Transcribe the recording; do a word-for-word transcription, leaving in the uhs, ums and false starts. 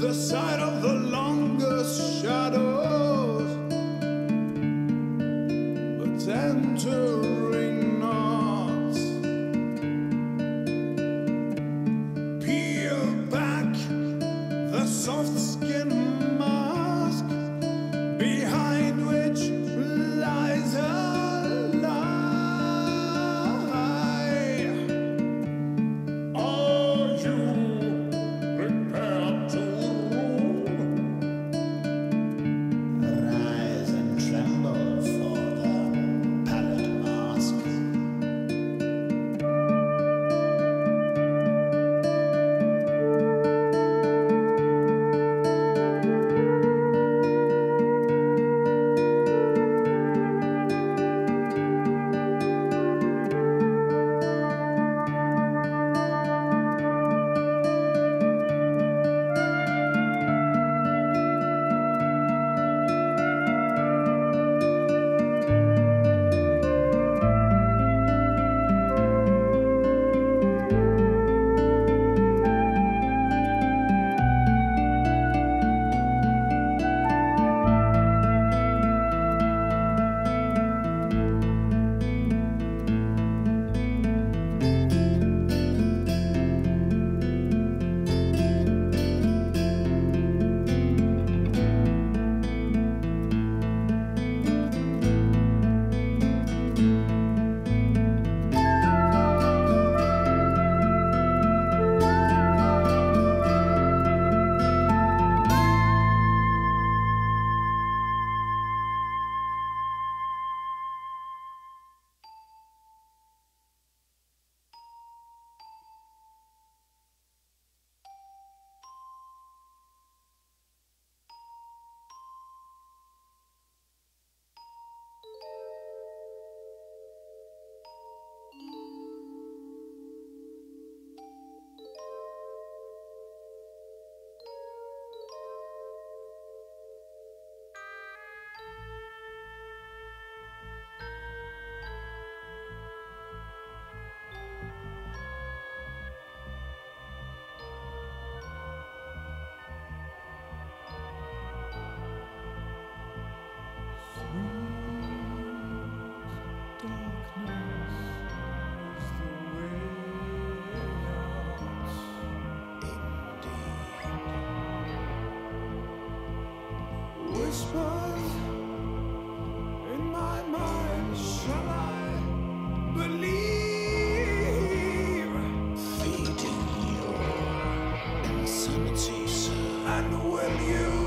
the sight of the longest shadows, the tendering knots peel back the soft skin mask behind which lies a lie. Are you prepared to rule? Rise and tremble for the pallid mask. Whispers in my mind, shall I believe? Fading your insanity, sir. And will you?